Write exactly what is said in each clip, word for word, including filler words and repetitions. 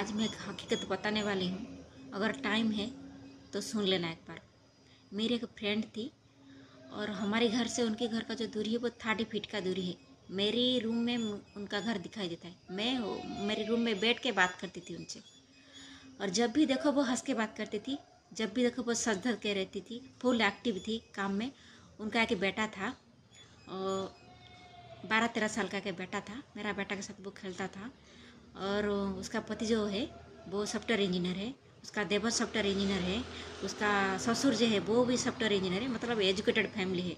आज मैं एक हकीकत बताने वाली हूँ। अगर टाइम है तो सुन लेना एक बार। मेरी एक फ्रेंड थी और हमारे घर से उनके घर का जो दूरी है वो थर्टी फीट का दूरी है। मेरी रूम में उनका घर दिखाई देता है। मैं हो मेरे रूम में बैठ के बात करती थी उनसे, और जब भी देखो वो हंस के बात करती थी, जब भी देखो वो सज धज के रहती थी, फुल एक्टिव थी काम में। उनका एक बेटा था, बारह तेरह साल का एक बेटा था। मेरा बेटा के साथ वो खेलता था, और उसका पति जो है वो सॉफ्टवेयर इंजीनियर है, उसका देवर सॉफ्टवेयर इंजीनियर है, उसका ससुर जो है वो भी सॉफ्टवेयर इंजीनियर है। मतलब एजुकेटेड फैमिली है।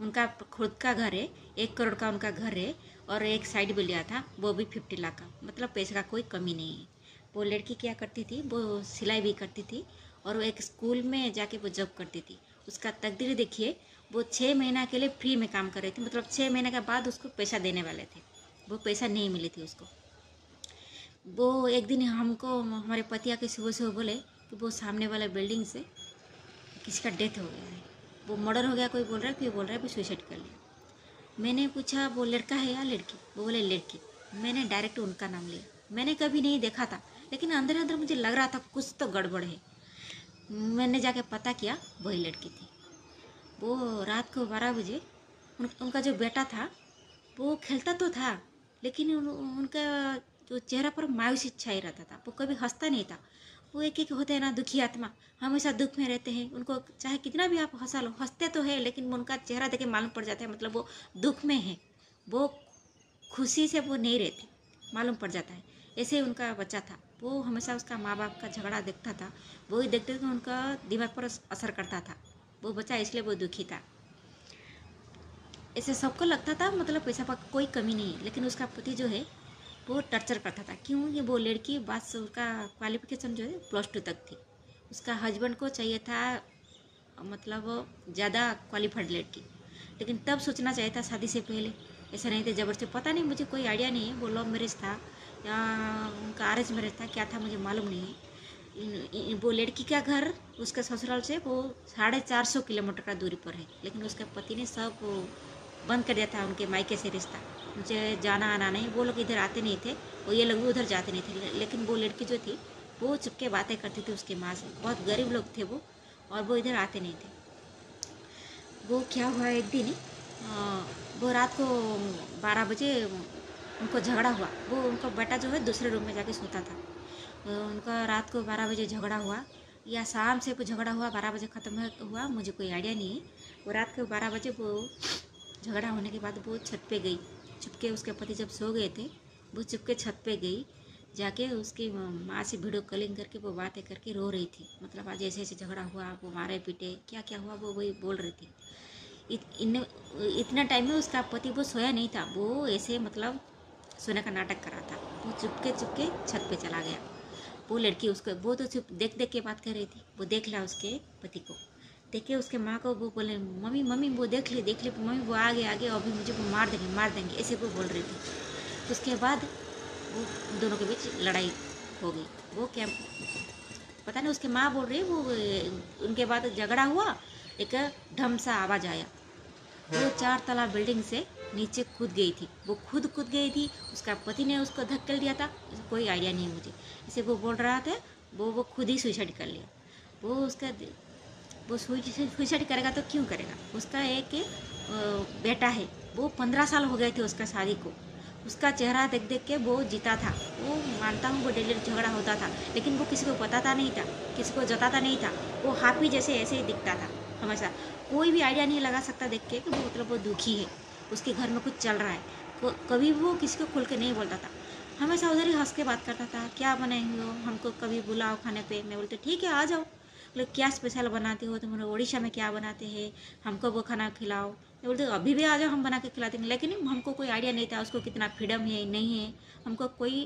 उनका खुद का घर है, एक करोड़ का उनका घर है, और एक साइड भी लिया था वो भी फिफ्टी लाख का। मतलब पैसे का कोई कमी नहीं है। वो लड़की क्या करती थी, वो सिलाई भी करती थी और वो एक स्कूल में जाके वो जॉब करती थी। उसका तकदीर देखिए, वो छः महीना के लिए फ्री में काम कर रही थी। मतलब छः महीने के बाद उसको पैसा देने वाले थे, वो पैसा नहीं मिले थे उसको। वो एक दिन हमको हमारे पतिया के सुबह सुबह बोले कि वो सामने वाले बिल्डिंग से किसी का डेथ हो गया है, वो मर्डर हो गया, कोई बोल रहा है, कोई बोल रहा है वो सुसाइड कर लिया। मैंने पूछा वो लड़का है या लड़की, वो बोले लड़की। मैंने डायरेक्ट उनका नाम लिया। मैंने कभी नहीं देखा था, लेकिन अंदर अंदर मुझे लग रहा था कुछ तो गड़बड़ है। मैंने जाके पता किया, वही लड़की थी। वो रात को बारह बजे उन, उनका जो बेटा था वो खेलता तो था, लेकिन उन, उनका जो चेहरा पर मायूसी छाई रहता था, वो कभी हंसता नहीं था। वो एक एक होते हैं ना दुखी आत्मा, हमेशा दुख में रहते हैं। उनको चाहे कितना भी आप हंसा लो, हंसते तो है लेकिन उनका चेहरा देख के मालूम पड़ जाता है मतलब वो दुख में है, वो खुशी से वो नहीं रहते, मालूम पड़ जाता है। ऐसे उनका बच्चा था, वो हमेशा उसका माँ बाप का झगड़ा देखता था, वो ही देखते थे, उनका दिमाग पर असर करता था वो बच्चा, इसलिए वो दुखी था। ऐसे सबको लगता था मतलब पैसा पर कोई कमी नहीं है, लेकिन उसका पति जो है वो टर्चर करता था। क्यों कि वो लड़की बस उसका क्वालिफिकेशन जो है प्लस टू तक थी। उसका हस्बैंड को चाहिए था मतलब ज़्यादा क्वालिफाइड लड़की, लेकिन तब सोचना चाहिए था शादी से पहले, ऐसा नहीं था जबरदस्ती। पता नहीं, मुझे कोई आइडिया नहीं है, वो लव मैरिज था या उनका अरेंज मैरिज था, क्या था मुझे मालूम नहीं है। वो लड़की का घर उसके ससुराल से वो साढ़े चार सौ किलोमीटर का दूरी पर है, लेकिन उसके पति ने सब बंद कर दिया था उनके मायके से रिश्ता। मुझे जाना आना नहीं, वो लोग इधर आते नहीं थे और ये लोग उधर जाते नहीं थे। लेकिन वो लड़की जो थी वो चुपके बातें करती थी उसके माँ से, बहुत गरीब लोग थे वो, और वो इधर आते नहीं थे। वो क्या हुआ, एक दिन वो रात को बारह बजे उनको झगड़ा हुआ। वो उनका बेटा जो है दूसरे रूम में जाके सोता था। उनका रात को बारह बजे झगड़ा हुआ या शाम से कुछ झगड़ा हुआ, बारह बजे ख़त्म हुआ, मुझे कोई आइडिया नहीं है। वो रात को बारह बजे वो झगड़ा होने के बाद वो छत पे गई चुपके, उसके पति जब सो गए थे वो चुपके छत पे गई, जाके उसकी माँ से वीडियो कॉलिंग करके वो बातें करके रो रही थी। मतलब आज ऐसे ऐसे झगड़ा हुआ, वो मारे पीटे, क्या क्या हुआ वो वही बोल रही थी। इत, इन, इतना टाइम में उसका पति वो सोया नहीं था, वो ऐसे मतलब सोने का नाटक करा था। वो चुपके चुपके छत पे चला गया। वो लड़की उसको वो तो चुप देख देख के बात कर रही थी, वो देख लिया उसके पति को, देख के उसके माँ को वो बोले मम्मी मम्मी वो देख ले देख ले मम्मी वो आगे आगे अभी मुझे वो मार देंगे मार देंगे ऐसे वो बोल रही थी। उसके बाद वो दोनों के बीच लड़ाई हो गई। वो क्या पता नहीं, उसके माँ बोल रही वो उनके बाद झगड़ा हुआ, एक ढम सा आवाज़ आया, वो चार तला बिल्डिंग से नीचे कूद गई थी। वो खुद कूद गई थी, उसका पति ने उसको धक्का दिया था, कोई आइडिया नहीं मुझे। इसे वो बोल रहा था वो वो खुद ही सुसाइड कर लिया। वो उसका वो सुसाइड करेगा तो क्यों करेगा, उसका एक बेटा है, वो पंद्रह साल हो गए थे उसका शादी को। उसका चेहरा देख देख के वो जीता था, वो मानता हूँ वो डेली झगड़ा होता था, लेकिन वो किसी को बताता नहीं था, किसी को जताता नहीं था। वो हाफी जैसे ऐसे ही दिखता था हमेशा, कोई भी आइडिया नहीं लगा सकता देख के कि वो मतलब वो दुखी है, उसके घर में कुछ चल रहा है। कभी वो किसी को खुल के नहीं बोलता था, हमेशा उधर ही हंस के बात करता था। क्या बनाएंगे हो, हमको कभी बुलाओ खाने पे, मैं बोलती ठीक है आ जाओ। बोले क्या स्पेशल बनाते हो तुम लोग, उड़ीसा में क्या बनाते हैं, हमको वो खाना खिलाओ। मैं बोलते अभी भी आ जाओ हम बना के खिला देंगे, लेकिन हमको कोई आइडिया नहीं था उसको कितना फ्रीडम है नहीं है, हमको कोई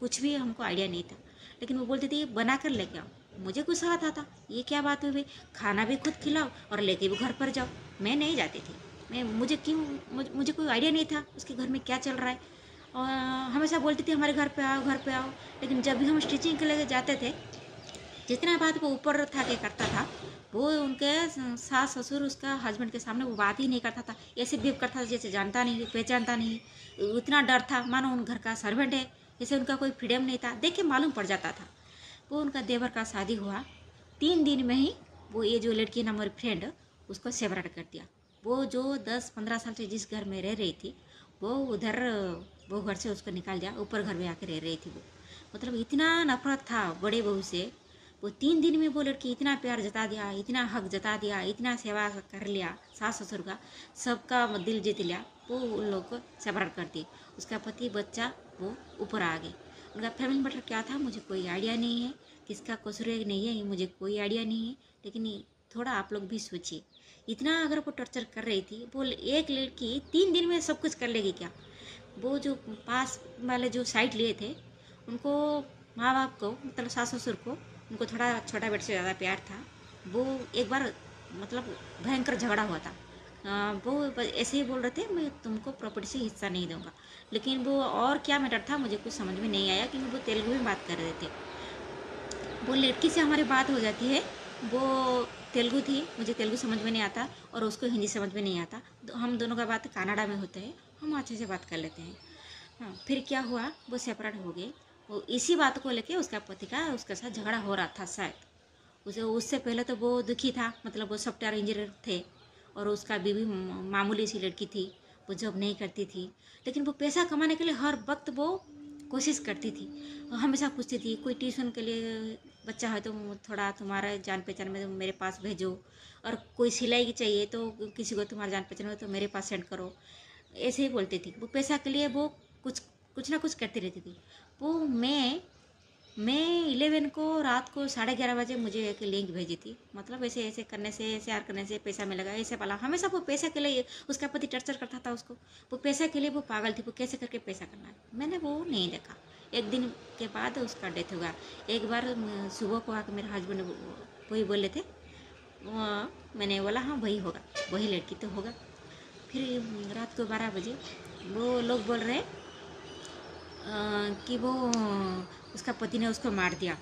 कुछ भी हमको आइडिया नहीं था। लेकिन वो बोलती थी बना कर लेके आओ। मुझे गुस्सा आता था, ये क्या बात हुई भाई, खाना भी खुद खिलाओ और लेके भी घर पर जाओ। मैं नहीं जाती थी, मैं मुझे क्यों मुझे, मुझे कोई आइडिया नहीं था उसके घर में क्या चल रहा है। और हमेशा बोलती थी हमारे घर पे आओ घर पे आओ, लेकिन जब भी हम स्टिचिंग के लिए जाते थे जितना बात वो ऊपर था के करता था, वो उनके सास ससुर उसका हस्बैंड के सामने वो बात ही नहीं करता था, ऐसे बिहेव करता था जैसे जानता नहीं पहचानता नहीं। उतना डर था मानो उन घर का सर्वेंट है, जैसे उनका कोई फ्रीडम नहीं था, देख के मालूम पड़ जाता था। वो उनका देवर का शादी हुआ, तीन दिन में ही वो ये जो लड़की ना मेरी फ्रेंड उसको सेपरेट कर दिया। वो जो दस पंद्रह साल से जिस घर में रह रही थी वो उधर वो घर से उसको निकाल दिया, ऊपर घर में आकर रह रही थी वो। मतलब इतना नफरत था बड़े बहू से, वो तीन दिन में वो लड़की इतना प्यार जता दिया, इतना हक जता दिया, इतना सेवा कर लिया, सास ससुर का सबका दिल जीत लिया। वो उन लोग को सेपरेट कर दी, उसका पति बच्चा वो ऊपर आ गए। उनका फैमिली मैटर क्या था मुझे कोई आइडिया नहीं है, किसका कसूर नहीं है ये मुझे कोई आइडिया नहीं है, लेकिन थोड़ा आप लोग भी सोचिए। इतना अगर वो टॉर्चर कर रही थी, वो एक लड़की तीन दिन में सब कुछ कर लेगी क्या? वो जो पास वाले जो साइड लिए थे उनको, माँ बाप को मतलब सास ससुर को, उनको थोड़ा छोटा बेटे से ज़्यादा प्यार था। वो एक बार मतलब भयंकर झगड़ा हुआ था, आ, वो ऐसे ही बोल रहे थे मैं तुमको प्रॉपर्टी से हिस्सा नहीं दूंगा, लेकिन वो और क्या मैटर था मुझे कुछ समझ में नहीं आया, क्योंकि वो तेलुगु में बात कर रहे थे। वो लड़की से हमारी बात हो जाती है, वो तेलुगु थी, मुझे तेलुगु समझ में नहीं आता और उसको हिंदी समझ में नहीं आता, हम दोनों का बात कनाडा में होते हैं, हम अच्छे से बात कर लेते हैं। हाँ, फिर क्या हुआ वो सेपरेट हो गए। वो इसी बात को लेके उसका पति का उसके साथ झगड़ा हो रहा था शायद। उसे उससे पहले तो वो दुखी था, मतलब वो सॉफ्टवेयर इंजीनियर थे और उसका बीवी मामूली सी लड़की थी, वो जॉब नहीं करती थी, लेकिन वो पैसा कमाने के लिए हर वक्त वो कोशिश करती थी। हमेशा पूछती थी कोई ट्यूशन के लिए बच्चा है तो थोड़ा तुम्हारा जान पहचान में तो मेरे पास भेजो, और कोई सिलाई चाहिए तो किसी को तुम्हारा जान पहचान में तो मेरे पास सेंड करो, ऐसे ही बोलती थी। वो पैसा के लिए वो कुछ कुछ ना कुछ करती रहती थी। वो मैं मैं इलेवन को रात को साढ़े ग्यारह बजे मुझे एक लिंक भेजी थी, मतलब ऐसे ऐसे करने से, ऐसे आर करने से पैसा मिलेगा, ऐसे वाला। हमेशा वो पैसा के लिए उसका पति टर्चर करता था उसको, वो पैसा के लिए वो पागल थी, वो कैसे करके पैसा करना है। मैंने वो नहीं देखा, एक दिन के बाद उसका डेथ हो गया। एक बार सुबह को आकर मेरे हस्बैंड वही बोले थे, मैंने बोला हाँ वही होगा, वही लड़की तो होगा। फिर रात को बारह बजे वो लोग बोल रहे कि वो उसका पति ने उसको मार दिया,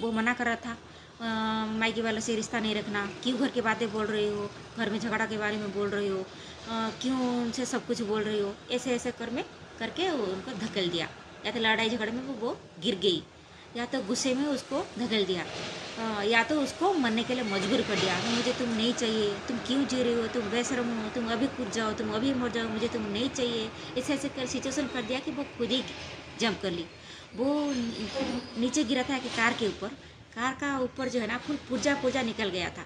वो मना कर रहा था मायके वालों से रिश्ता नहीं रखना, क्यों घर की बातें बोल रही हो, घर में झगड़ा के बारे में बोल रही हो, क्यों उनसे सब कुछ बोल रही हो, ऐसे ऐसे कर में करके उनको धकेल दिया। या तो लड़ाई झगड़े में वो, वो गिर गई, या तो गुस्से में उसको धकेल दिया, या तो उसको मरने के लिए मजबूर कर दिया। मुझे तुम नहीं चाहिए, तुम क्यों जी रही हो, तुम बेशरम हो, तुम अभी कूद जाओ, तुम अभी मर जाओ, मुझे तुम नहीं चाहिए, ऐसे ऐसे कर सिचुएशन कर दिया कि वो खुद ही जंप कर ली। वो नीचे गिरा था कि कार के ऊपर, कार का ऊपर जो है ना फुल पूजा पूजा निकल गया था।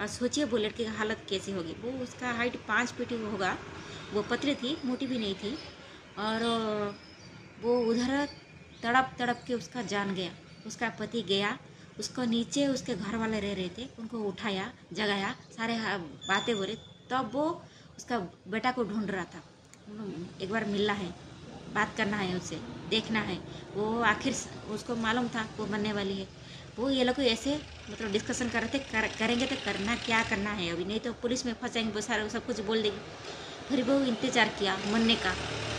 और सोचिए वो लड़की की हालत कैसी होगी। वो उसका हाइट पाँच फीट होगा, वो पतली थी, मोटी भी नहीं थी, और वो उधर तड़प तड़प के उसका जान गया। उसका पति गया, उसको नीचे उसके घर वाले रह रहे थे उनको उठाया, जगाया, सारे बातें बोले, तब वो उसका बेटा को ढूंढ रहा था, एक बार मिलना है, बात करना है, उससे देखना है, वो आखिर उसको मालूम था वो बनने वाली है। वो ये लोग ऐसे मतलब डिस्कशन कर रहे थे, कर, करेंगे तो करना क्या करना है अभी, नहीं तो पुलिस में फंस जाएंगे, वो सारे सब कुछ बोल देगी। फिर वो इंतज़ार किया मरने का,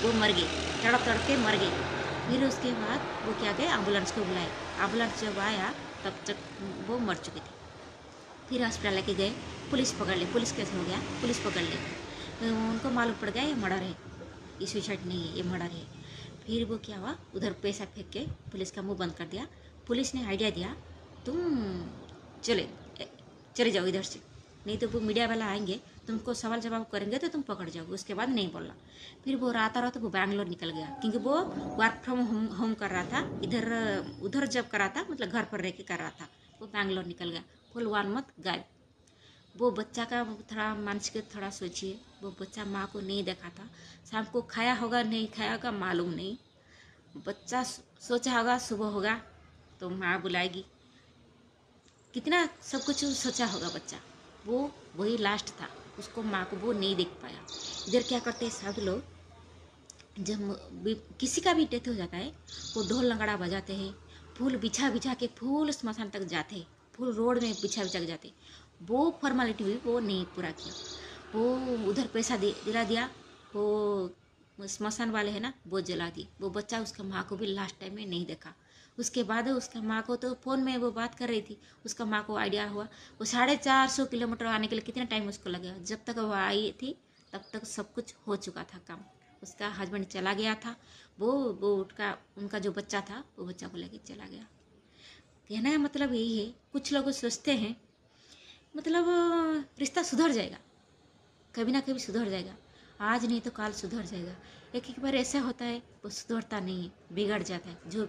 वो मर गई, तड़प तड़प के मर गई। फिर उसके बाद वो क्या गए एम्बुलेंस को बुलाए, एम्बुलेंस जब आया तब तक वो मर चुकी थी। फिर हॉस्पिटल लेके गए, पुलिस पकड़ ली, पुलिस केस हो गया, पुलिस पकड़ ली, तो उनको मालूम पड़ गया ये मर्डर है, ये सुसाइड नहीं है, ये मर्डर है। फिर वो क्या हुआ उधर पैसा फेंक के पुलिस का मुंह बंद कर दिया। पुलिस ने आइडिया दिया तुम चले चले जाओ इधर से, नहीं तो वो मीडिया वाला आएंगे तुमको सवाल जवाब करेंगे तो तुम पकड़ जाओगे, उसके बाद नहीं बोलना। फिर वो रात रात वो बैंगलोर निकल गया, क्योंकि वो वर्क फ्रॉम होम होम कर रहा था, इधर उधर जब कर रहा था मतलब घर पर रह के कर रहा था, वो बैंगलोर निकल गया, फुल वन मंथ गायब। वो बच्चा का थोड़ा मानसिक थोड़ा सोचिए, वो बच्चा माँ को नहीं देखा था, शाम को खाया होगा नहीं खाया होगा मालूम नहीं, बच्चा सोचा होगा सुबह होगा तो माँ बुलाएगी, कितना सब कुछ सोचा होगा बच्चा। वो वही लास्ट था, उसको माँ को वो नहीं देख पाया। इधर क्या करते हैं सब लोग, जब किसी का भी डेथ हो जाता है वो ढोल लंगड़ा बजाते हैं, फूल बिछा बिछा के फूल स्मशान तक जाते हैं, फूल रोड में बिछा बिछा के जाते। वो फॉर्मेलिटी भी वो नहीं पूरा किया, वो उधर पैसा दे दिला दिया, वो स्मशान वाले हैं ना वो जला दिए। वो बच्चा उसका माँ को भी लास्ट टाइम में नहीं देखा। उसके बाद उसका माँ को तो फ़ोन में वो बात कर रही थी, उसका माँ को आइडिया हुआ। वो साढ़े चार सौ किलोमीटर आने के लिए कितना टाइम उसको लगा, जब तक वो आई थी तब तक सब कुछ हो चुका था काम। उसका हस्बैंड चला गया था, वो वो उनका उनका जो बच्चा था वो बच्चा को लेके चला गया। कहने का मतलब यही है, कुछ लोग सोचते हैं मतलब रिश्ता सुधर जाएगा, कभी ना कभी सुधर जाएगा, आज नहीं तो काल सुधर जाएगा। एक एक बार ऐसा होता है वो सुधरता नहीं है, बिगड़ जाता है, जो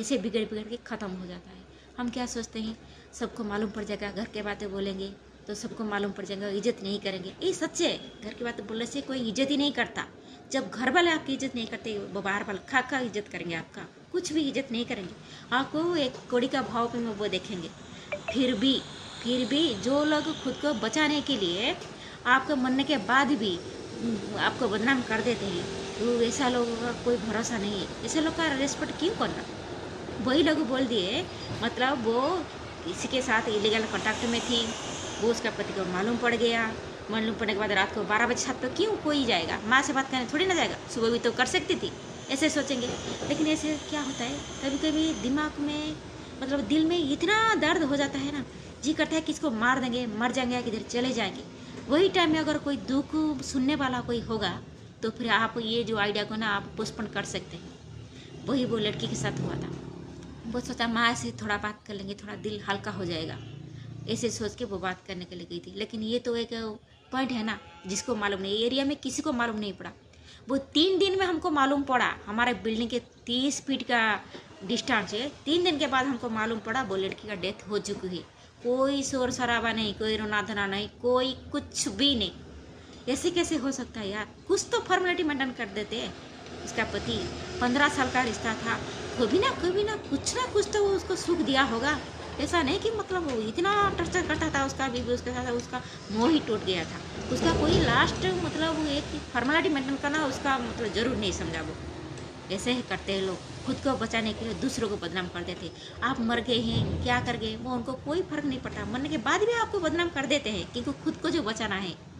ऐसे बिगड़ बिगड़ के ख़त्म हो जाता है। हम क्या सोचते हैं, सबको मालूम पड़ जाएगा, घर के बातें बोलेंगे तो सबको मालूम पड़ जाएगा, इज्जत नहीं करेंगे। ये सच्चे, घर की बातें बोलने से कोई इज्जत ही नहीं करता। जब घर वाले आपकी इज्जत नहीं करते, वो बाहर वाले खा खा इज्जत करेंगे, आपका कुछ भी इज्जत नहीं करेंगे, आपको एक कौड़ी का भाव पे वो देखेंगे। फिर भी फिर भी जो लोग खुद को बचाने के लिए आपको मरने के बाद भी आपको बदनाम कर देते हैं, तो ऐसा लोगों का कोई भरोसा नहीं है। ऐसे लोग का रेस्पेक्ट क्यों करना? वही लोग बोल दिए, मतलब वो किसी के साथ इलीगल कॉन्टैक्ट में थी, वो उसका पति को मालूम पड़ गया, मालूम पड़ने के बाद रात को बारह बजे साथ तो क्यों कोई जाएगा, माँ से बात करने थोड़ी ना जाएगा, सुबह भी तो कर सकती थी, ऐसे सोचेंगे। लेकिन ऐसे क्या होता है, कभी कभी दिमाग में मतलब दिल में इतना दर्द हो जाता है ना, जी करता है किसको मार देंगे, मर जाएंगे, किधर चले जाएंगे। वही टाइम में अगर कोई दुख सुनने वाला कोई होगा तो फिर आप ये जो आइडिया को ना आप पोस्टपोन कर सकते हैं। वही वो लड़की के साथ हुआ था, वो सोचा माँ से थोड़ा बात कर लेंगे, थोड़ा दिल हल्का हो जाएगा, ऐसे सोच के वो बात करने के लिए गई थी। लेकिन ये तो एक पॉइंट है ना, जिसको मालूम नहीं, एरिया में किसी को मालूम नहीं पड़ा। वो तीन दिन में हमको मालूम पड़ा, हमारे बिल्डिंग के तीस फीट का डिस्टेंस है, तीन दिन के बाद हमको मालूम पड़ा वो लड़की का डेथ हो चुकी है। कोई शोर शराबा नहीं, कोई रोना धोना नहीं, कोई कुछ भी नहीं। ऐसे कैसे हो सकता है यार, कुछ तो फॉर्मेलिटी मेंटेन कर देते हैं। उसका पति पंद्रह साल का रिश्ता था, कभी ना कभी ना कुछ ना कुछ तो उसको सुख दिया होगा। ऐसा नहीं कि मतलब वो इतना टर्चर करता था उसका बीवी, उसके साथ उसका मोह ही टूट गया था। उसका कोई लास्ट मतलब वो एक फॉर्मेलिटी मेंटेन करना उसका मतलब जरूर नहीं समझा। वो ऐसे ही करते हैं लोग, खुद को बचाने के लिए दूसरों को बदनाम कर देते हैं। आप मर गए हैं, क्या कर गए, वो उनको कोई फर्क नहीं पड़ता, मरने के बाद भी आपको बदनाम कर देते हैं, क्योंकि खुद को जो बचाना है